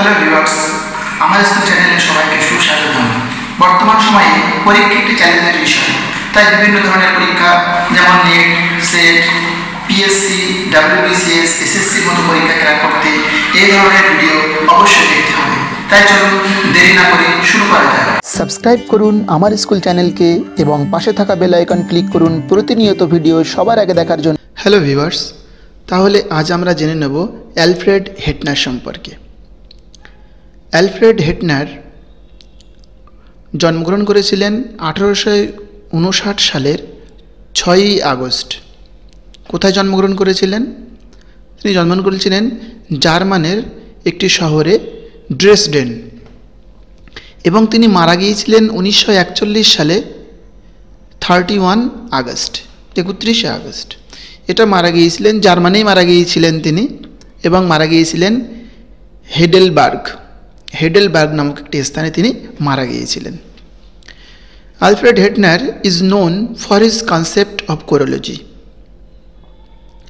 Hello viewers আমার school চ্যানেলে সবাইকে সুস্বাগত। বর্তমান সময়ে পরীক্ষা একটি চ্যালেঞ্জের বিষয়, তাই বিভিন্ন ধরনের পরীক্ষা যেমন NET, SET, PSC, WBCS, SSC মতো পরীক্ষা ক্র্যাক করতে এই ধরনের ভিডিও অবশ্যই দেখতে হবে। তাই চলুন দেরি না করে শুরু করা যাক। সাবস্ক্রাইব করুন আমার স্কুল চ্যানেলকে এবং পাশে থাকা বেল আইকন ক্লিক করুন প্রতিনিয়ত ভিডিও সবার আগে দেখার জন্য। হ্যালো ভিউয়ার্স, তাহলে আজ আমরা জেনে নেব অ্যালফ্রেড হেটনার সম্পর্কে। অ্যালফ্রেড হেটনার জন্মগ্রহণ করেছিলেন 1859 সালের 6ই আগস্ট। কোথায় জন্মগ্রহণ করেছিলেন? তিনি জন্মগ্রহণ করেছিলেন জার্মানের একটি শহরে ড্রেসডেন, এবং তিনি মারা গিয়েছিলেন 1941 সালে 31 আগস্ট, 31শে আগস্ট। এটা মারা গিয়েছিলেন জার্মানি, মারা গিয়েছিলেন তিনি, এবং মারা গিয়েছিলেন হেইডেলবার্গ, হেইডেলবার্গ নামক একটি স্থানে তিনি মারা গিয়েছিলেন। Alfred Hettner is known for his concept of chorology.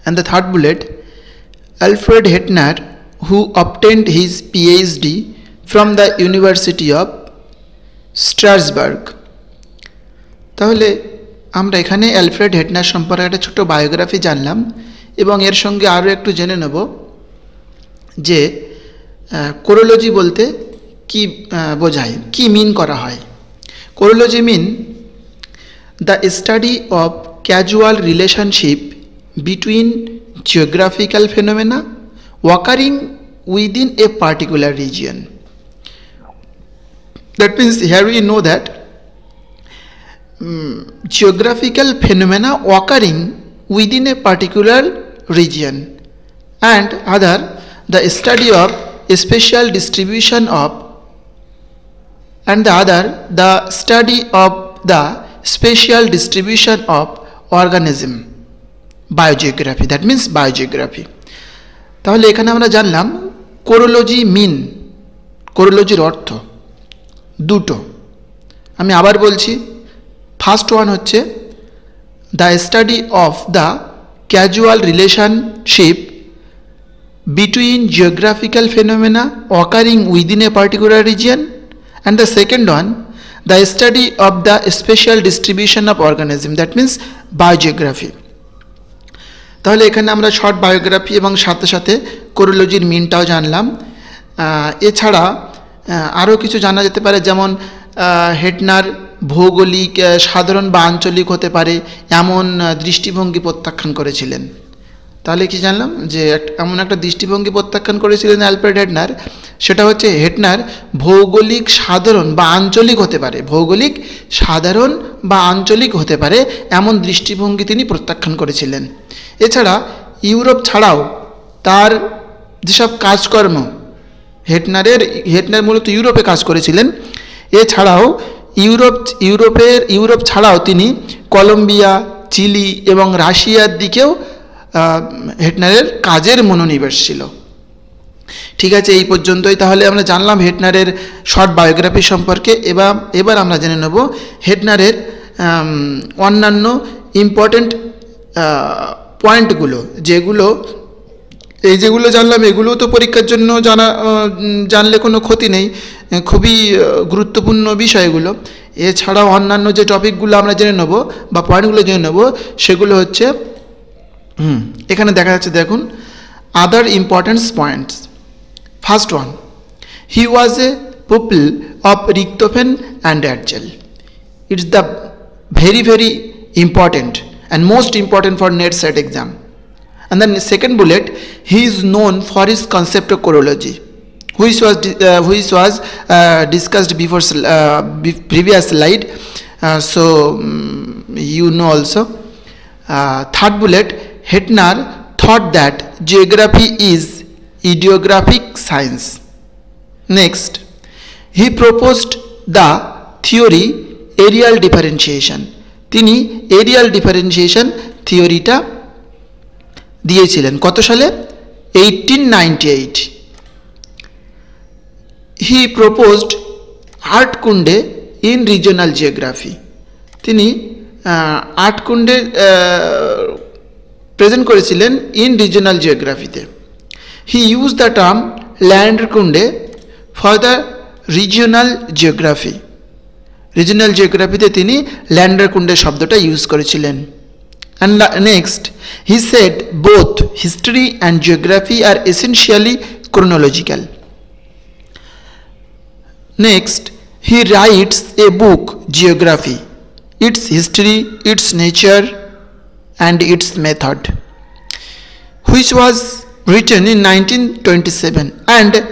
And the third bullet, Alfred Hettner, who obtained his PhD from the University of Strasbourg. তাহলে আমরা এখানে অ্যালফ্রেড হেটনার সম্পর্কে একটা ছোট বায়োগ্রাফি জানলাম, এবং এর সঙ্গে আরও একটু জেনে নেব যে কোরোলজি বলতে কি বোঝায়, কি মিন করা হয়। Chorology mean the study of casual relationship between geographical phenomena occurring within a particular region. That means here we know that geographical phenomena occurring within a particular region, and other the study of a special distribution of, and the other the study of the special distribution of organism. Biogeography, that means biogeography. তাহলে এখানে আমরা জানলাম কোরোলজি মিন, কোরোলজির অর্থ দুটো। আমি আবার বলছি, first one হচ্ছে the study of the casual relationship between geographical phenomena occurring within a particular region, and the second one the study of the special distribution of organism, that means biogeography. তাহলে এখানে আমরা short biography এবং সাথে সাথে কোরোলজির মিনটাও জানলাম। এছাড়া আরও কিছু জানা যেতে পারে, যেমন হেটনার ভৌগোলিক, সাধারণ বা আঞ্চলিক হতে পারে এমন দৃষ্টিভঙ্গি প্রত্যাখ্যান করেছিলেন। তাহলে কি জানলাম যে এমন একটা দৃষ্টিভঙ্গি প্রত্যাখ্যান করেছিলেন অ্যালফ্রেড হেটনার, সেটা হচ্ছে হেটনার ভৌগোলিক সাধারণ বা আঞ্চলিক হতে পারে, ভৌগোলিক সাধারণ বা আঞ্চলিক হতে পারে এমন দৃষ্টিভঙ্গি তিনি প্রত্যাখ্যান করেছিলেন। এছাড়া ইউরোপ ছাড়াও তার যেসব কাজকর্ম, হেটনার মূলত ইউরোপে কাজ করেছিলেন, এছাড়াও ইউরোপ ছাড়াও তিনি কলম্বিয়া, চিলি এবং রাশিয়ার দিকেও হেটনারের কাজের মনোনিবেশ ছিল। ঠিক আছে, এই পর্যন্তই। তাহলে আমরা জানলাম হেটনারের শর্ট বায়োগ্রাফি সম্পর্কে। এবার আমরা জেনে নেব হেটনারের অন্যান্য ইম্পর্টেন্ট পয়েন্টগুলো, যেগুলো জানলাম এগুলোও তো পরীক্ষার জন্য জানলে কোনো ক্ষতি নেই, খুবই গুরুত্বপূর্ণ বিষয়গুলো। এছাড়াও অন্যান্য যে টপিকগুলো আমরা জেনে নেব বা পয়েন্টগুলো জেনে নেব সেগুলো হচ্ছে, এখানে দেখা যাচ্ছে, দেখুন, other importance points. First one, he was a people of Richthofen and অ্যাডজেল। It's the very very important and most important for NET SET exam. And then the second bullet, he is known for his concept of chorology, which was discussed before previous slide, you know also. Third bullet, Hettner thought that geography is ideographic science. Next, he proposed the theory Areal Differentiation. তিনি areal differentiation থিওরিটা দিয়েছিলেন কত সালে? 1898। He proposed আর্টকুন্ডে in regional geography. তিনি আর্টকুন্ডে present করেছিলেন in regional জিওগ্রাফিতে। He use the term Landerkunde Further, regional geography. Regional geography te tini Landerkunde shabdota use korechilen. And next, he said both history and geography are essentially chronological. Next, he writes a book, Geography, its history, its nature and its method, which was written in 1927, and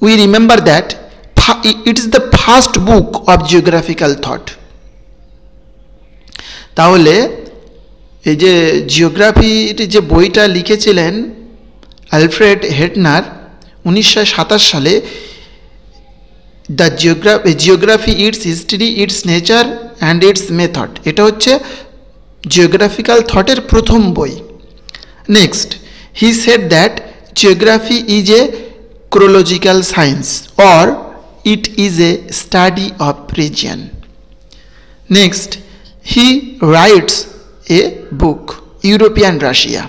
we remember that it is the first book of geographical thought. Tahole, এই যে জিওগ্রাফির যে বইটা লিখেছিলেন Alfred Hettner 1927 সালে, the geography it's history it's nature and it's method, এটা হচ্ছে geographical থটের প্রথম বই। Next he said that geography is a chorological science or it is a study of region. Next he writes a book, European Russia,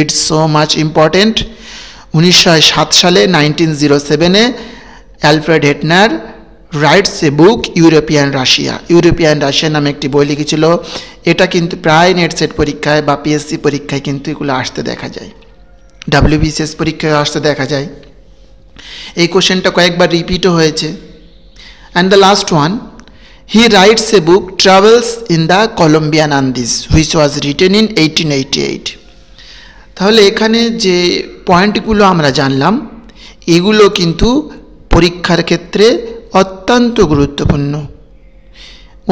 it's so much important. 1907 সালে 1907 এ Alfred Hettner writes a book European Russia. European Russia নামে একটি বই লিখেছিল, এটা কিন্তু প্রায় net set পরীক্ষায় বা পিএসসি পরীক্ষায় কিন্তু এগুলো আসতে দেখা যায়, ডাব্লিউবিসিএস পরীক্ষায় আসতে দেখা যায়। এই কোশ্চেনটা কয়েকবার রিপিটও হয়েছে। And the last one, he writes a book, Travels in the Colombian Andes, which was written in 1888. তাহলে এখানে যে পয়েন্টগুলো আমরা জানলাম, এগুলো কিন্তু পরীক্ষার ক্ষেত্রে অত্যন্ত গুরুত্বপূর্ণ।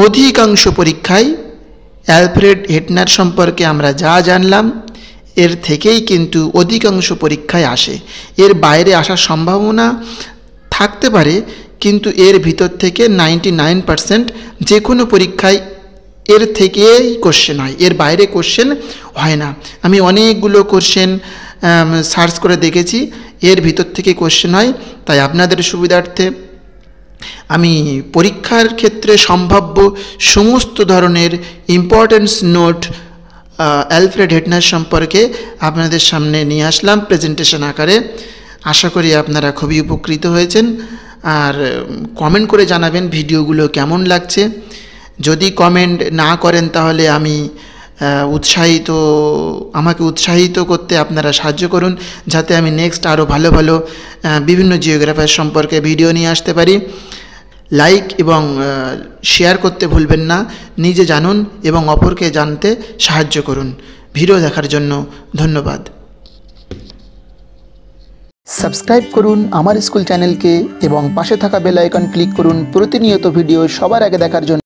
অধিকাংশ পরীক্ষায় অ্যালফ্রেড হেটনার সম্পর্কে আমরা যা জানলাম এর থেকেই কিন্তু অধিকাংশ পরীক্ষায় আসে, এর বাইরে আসার সম্ভাবনা থাকতে পারে কিন্তু এর ভিতর থেকে 99% যে কোনো পরীক্ষায় এর থেকেই কোশ্চেন হয়, এর বাইরে কোশ্চেন হয় না। আমি অনেকগুলো কোশ্চেন সার্চ করে দেখেছি, এর ভিতর থেকে কোশ্চেন হয়। তাই আপনাদের সুবিধার্থে আমি পরীক্ষার ক্ষেত্রে সম্ভাব্য সমস্ত ধরনের ইম্পর্টেন্স নোট অ্যালফ্রেড হেটনার সম্পর্কে আপনাদের সামনে নিয়ে আসলাম প্রেজেন্টেশন আকারে। আশা করি আপনারা খুবই উপকৃত হয়েছেন। আর কমেন্ট করে জানাবেন ভিডিওগুলো কেমন লাগছে। যদি কমেন্ট না করেন তাহলে আমাকে উৎসাহিত করতে আপনারা সাহায্য করুন, যাতে আমি নেক্সট আরও ভালো ভালো বিভিন্ন জিওগ্রাফার সম্পর্কে ভিডিও নিয়ে আসতে পারি। লাইক এবং শেয়ার করতে ভুলবেন না। নিজে জানুন এবং অপরকে জানতে সাহায্য করুন। ভিডিও দেখার জন্য ধন্যবাদ। সাবস্ক্রাইব করুন আমার স্কুল চ্যানেলকে এবং পাশে থাকা বেল আইকন ক্লিক করুন প্রতিনিয়ত ভিডিও সবার আগে দেখার জন্য।